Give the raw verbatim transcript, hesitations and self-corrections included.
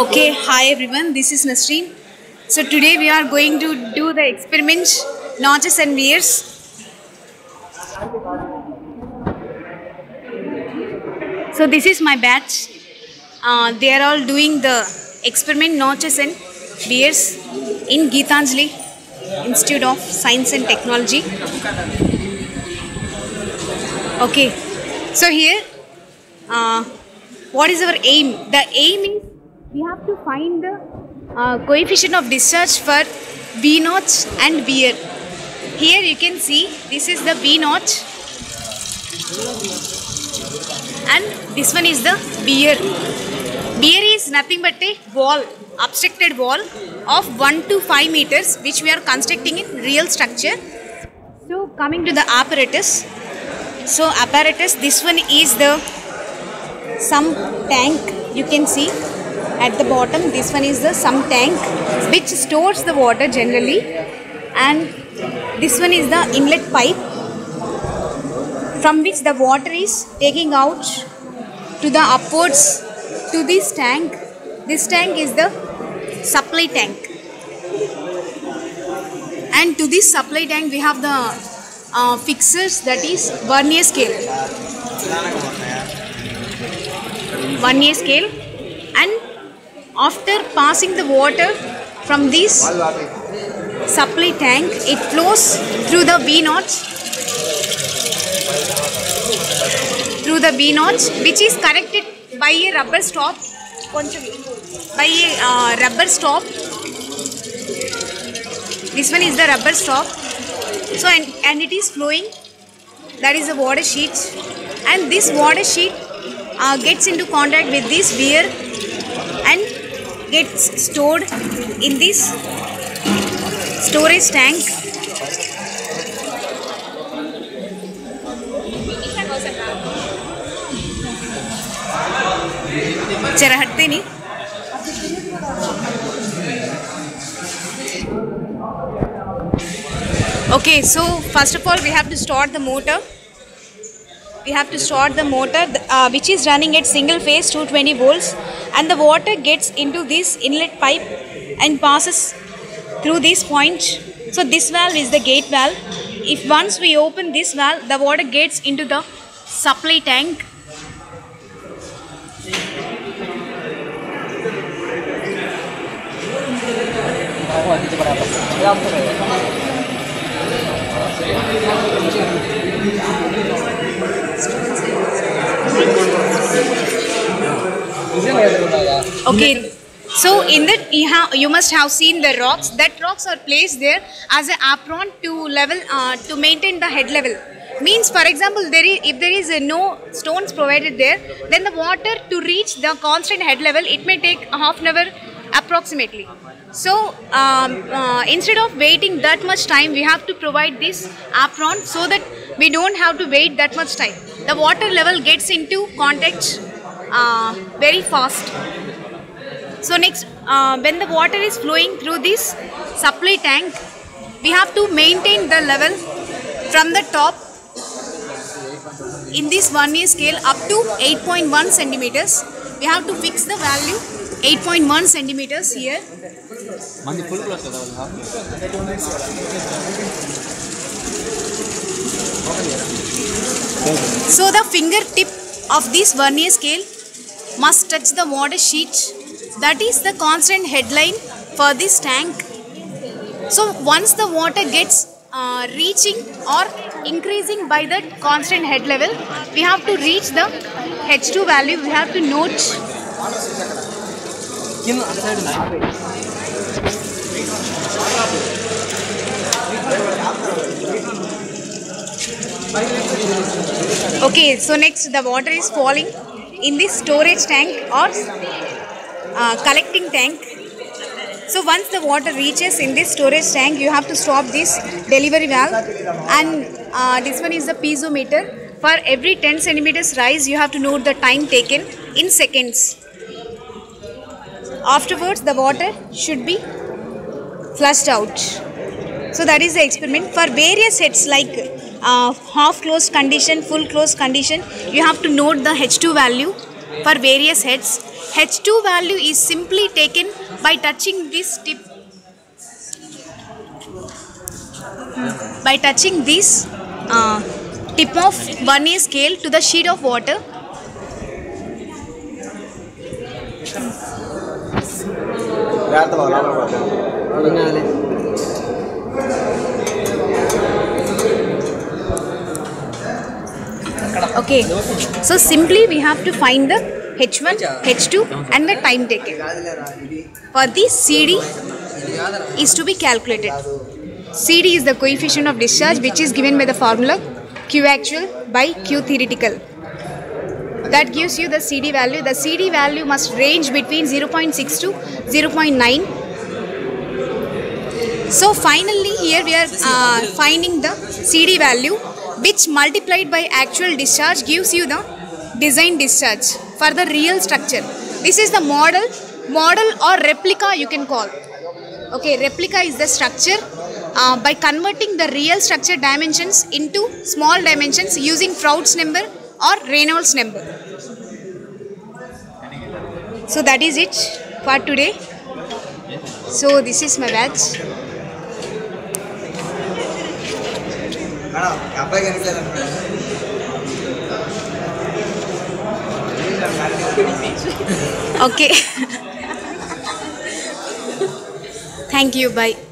Okay, hi everyone, this is Nasrin. So today we are going to do the experiment notches and veers. So this is my batch. Uh, they are all doing the experiment notches and veers in Geetanjali Institute of Science and Technology. Okay, so here uh, what is our aim? The aim is we have to find the uh, coefficient of discharge for V-notch and veer. Here you can see this is the V-notch and this one is the veer. Veer is nothing but a wall, obstructed wall of one to five meters which we are constructing in real structure. So coming to the apparatus. So apparatus, this one is the sump tank, you can see at the bottom this one is the sump tank which stores the water generally, and this one is the inlet pipe from which the water is taking out to the upwards to this tank. This tank is the supply tank, and to this supply tank we have the Uh, fixers, that is vernier scale, vernier scale, and after passing the water from this supply tank it flows through the V-notch, through the V-notch which is connected by a rubber stop, by a uh, rubber stop, this one is the rubber stop. So and, and it is flowing, that is the water sheet, and this water sheet uh, gets into contact with this veer and gets stored in this storage tank. Chara hatte nahi. Okay, so first of all we have to start the motor. We have to start the motor uh, which is running at single phase two hundred twenty volts, and the water gets into this inlet pipe and passes through this point. So this valve is the gate valve. If once we open this valve, the water gets into the supply tank. Okay, so in that you, you must have seen the rocks. That rocks are placed there as an apron to level uh, to maintain the head level. Means, for example, there is, if there is uh, no stones provided there, then the water to reach the constant head level it may take a half an hour approximately. So um, uh, instead of waiting that much time, we have to provide this apron so that we don't have to wait that much time. The water level gets into contact uh, very fast. So next, uh, when the water is flowing through this supply tank, we have to maintain the level from the top in this vernier scale up to eight point one centimeters. We have to fix the value eight point one centimeters here. So the fingertip of this vernier scale must touch the water sheet, that is the constant headline for this tank. So once the water gets uh, reaching or increasing by the constant head level, we have to reach the H two value, we have to note. Okay, so next the water is falling in this storage tank or uh, collecting tank. So once the water reaches in this storage tank, you have to stop this delivery valve, and uh, this one is the piezometer. For every ten centimeters rise, you have to note the time taken in seconds. Afterwards, the water should be flushed out. So that is the experiment. For various heads like uh, half closed condition, full closed condition, you have to note the H two value. for various heads. H two value is simply taken by touching this tip. Hmm. By touching this uh, tip of one A scale to the sheet of water. Okay, so simply we have to find the H one, H two and the time taken for the C D is to be calculated. C D is the coefficient of discharge, which is given by the formula Q actual by Q theoretical. That gives you the C D value. The C D value must range between zero point six to zero point nine. So finally here we are uh, finding the C D value, which multiplied by actual discharge gives you the design discharge for the real structure. This is the model, model or replica you can call. Okay, replica is the structure. Uh, by converting the real structure dimensions into small dimensions using Froude's number or Reynolds number. So that is it for today. So this is my batch. Okay. Thank you. Bye.